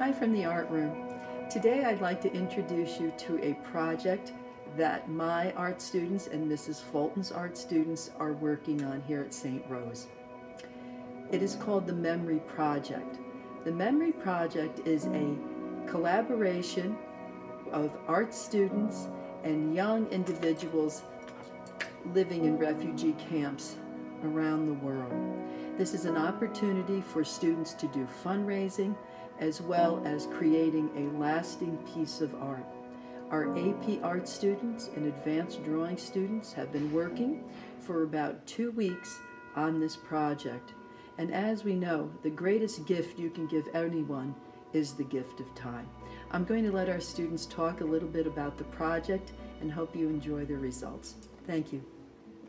Hi from the art room. Today I'd like to introduce you to a project that my art students and Mrs. Fulton's art students are working on here at St. Rose. It is called the Memory Project. The Memory Project is a collaboration of art students and young individuals living in refugee camps around the world. This is an opportunity for students to do fundraising as well as creating a lasting piece of art. Our AP art students and advanced drawing students have been working for about 2 weeks on this project. And as we know, the greatest gift you can give anyone is the gift of time. I'm going to let our students talk a little bit about the project and hope you enjoy the results. Thank you.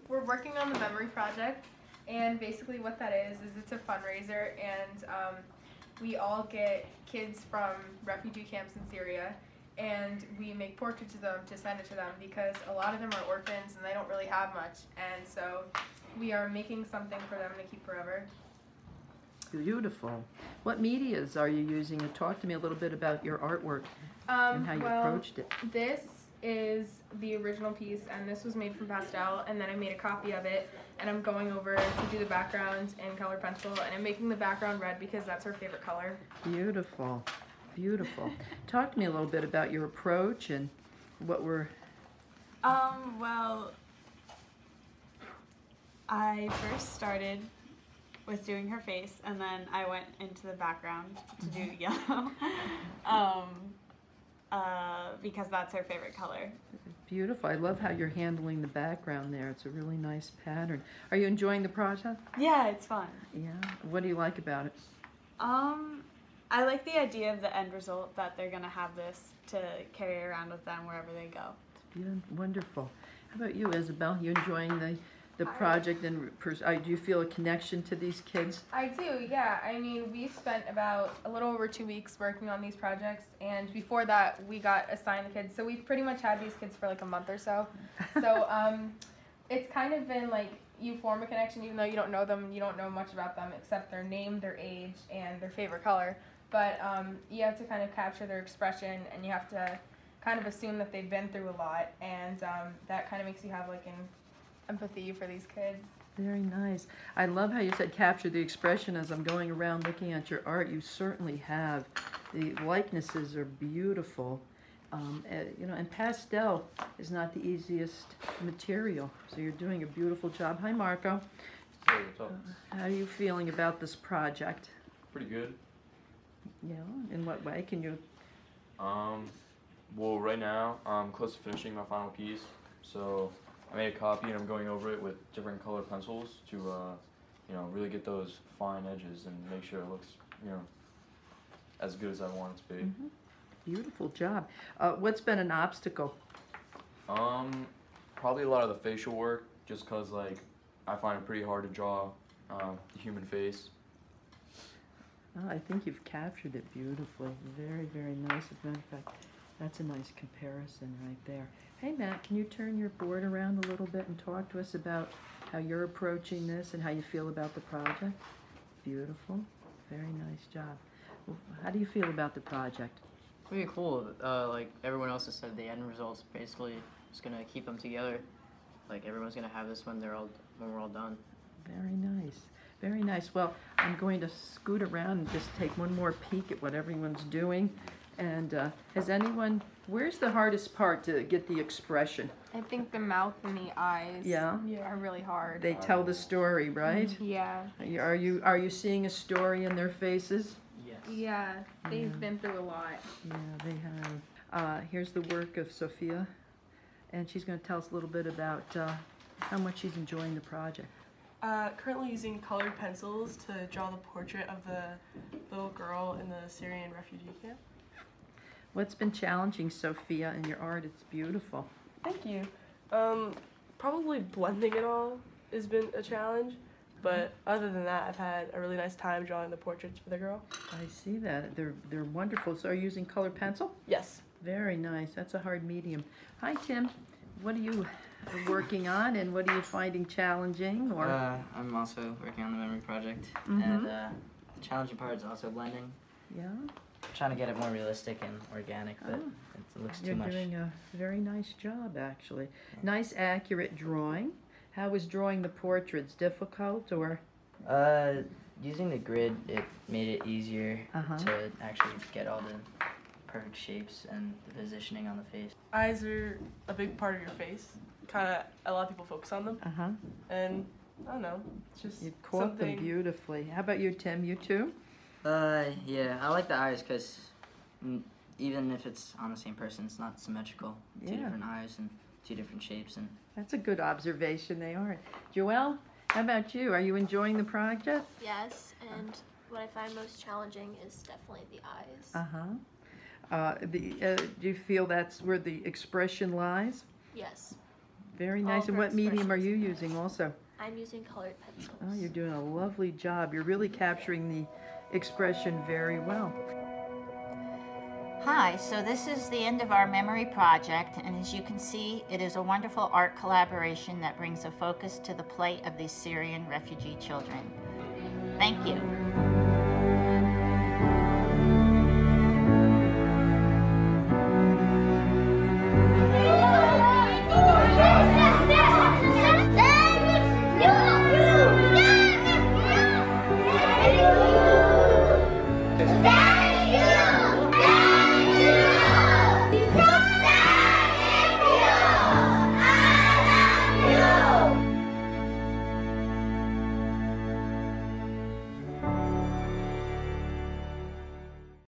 We're working on the Memory Project, and basically what that is it's a fundraiser, and we all get kids from refugee camps in Syria, and we make portraits of them to send it to them because a lot of them are orphans and they don't really have much, and so we are making something for them to keep forever. Beautiful. What medias are you using? Talk to me a little bit about your artwork and how you approached it. This is the original piece, and this was made from pastel, and then I made a copy of it, and I'm going over to do the background in colored pencil, and I'm making the background red because that's her favorite color. Beautiful. Beautiful. Talk to me a little bit about your approach and what we're... Well, I first started with doing her face, and then I went into the background to do yellow because that's her favorite color. Beautiful. I love how you're handling the background there. It's a really nice pattern. Are you enjoying the project? Yeah, it's fun. Yeah. What do you like about it? I like the idea of the end result, that they're going to have this to carry around with them wherever they go. Yeah, wonderful. How about you, Isabel? You enjoying the project, and do you feel a connection to these kids? I do, yeah. I mean, we spent about a little over 2 weeks working on these projects, and before that we got assigned the kids, so we've pretty much had these kids for like a month or so. So it's kind of been like you form a connection even though you don't know them, you don't know much about them except their name, their age, and their favorite color, but you have to kind of capture their expression, and you have to kind of assume that they've been through a lot, and that kind of makes you have like an empathy for these kids. Very nice. I love how you said capture the expression. As I'm going around looking at your art, you certainly have. The likenesses are beautiful. You know, and pastel is not the easiest material, so you're doing a beautiful job. Hi, Marco. Hey, what's up? How are you feeling about this project? Pretty good. Yeah. In what way? Can you? Well, right now I'm close to finishing my final piece, so I made a copy, and I'm going over it with different colored pencils to, you know, really get those fine edges and make sure it looks, you know, as good as I want it to be. Mm-hmm. Beautiful job. What's been an obstacle? Probably a lot of the facial work, just because, like, I find it pretty hard to draw the human face. Oh, I think you've captured it beautifully. Very, very nice. As a matter of fact, that's a nice comparison right there. Hey, Matt, can you turn your board around a little bit and talk to us about how you're approaching this and how you feel about the project? Beautiful. Very nice job. Well, how do you feel about the project? Pretty cool. Like everyone else has said, the end result's basically just going to keep them together. Like everyone's going to have this when we're all done. Very nice. Very nice. Well, I'm going to scoot around and just take one more peek at what everyone's doing. And has anyone, where's the hardest part to get the expression? I think the mouth and the eyes are really hard. They tell the story, right? Yeah. Are you seeing a story in their faces? Yes. Yeah, they've been through a lot. Yeah, they have. Here's the work of Sophia, and she's going to tell us a little bit about how much she's enjoying the project. Currently using colored pencils to draw the portrait of the little girl in the Syrian refugee camp. What's been challenging, Sophia, in your art? It's beautiful. Thank you. Probably blending it all has been a challenge, but other than that, I've had a really nice time drawing the portraits for the girl. I see that. They're wonderful. So are you using colored pencil? Yes. Very nice. That's a hard medium. Hi, Tim. What are you working on, and what are you finding challenging? Or I'm also working on the Memory Project, and the challenging part is also blending. Yeah. I'm trying to get it more realistic and organic, but it looks too much. You're doing a very nice job, actually. Nice, accurate drawing. How was drawing the portraits? Difficult or? Using the grid, it made it easier to actually get all the perfect shapes and the positioning on the face. Eyes are a big part of your face. A lot of people focus on them. And I don't know, it's just you caught them beautifully. How about you, Tim? You too? Yeah, I like the eyes because even if it's on the same person, it's not symmetrical. Two different eyes and two different shapes. And that's a good observation. They are. Joelle, how about you? Are you enjoying the project? Yes, and what I find most challenging is definitely the eyes. Do you feel that's where the expression lies? Yes. Very nice. And what medium are you using also? I'm using colored pencils. Oh, you're doing a lovely job. You're really capturing the expression very well. Hi, so this is the end of our memory project, and as you can see, it is a wonderful art collaboration that brings a focus to the plight of these Syrian refugee children. Thank you.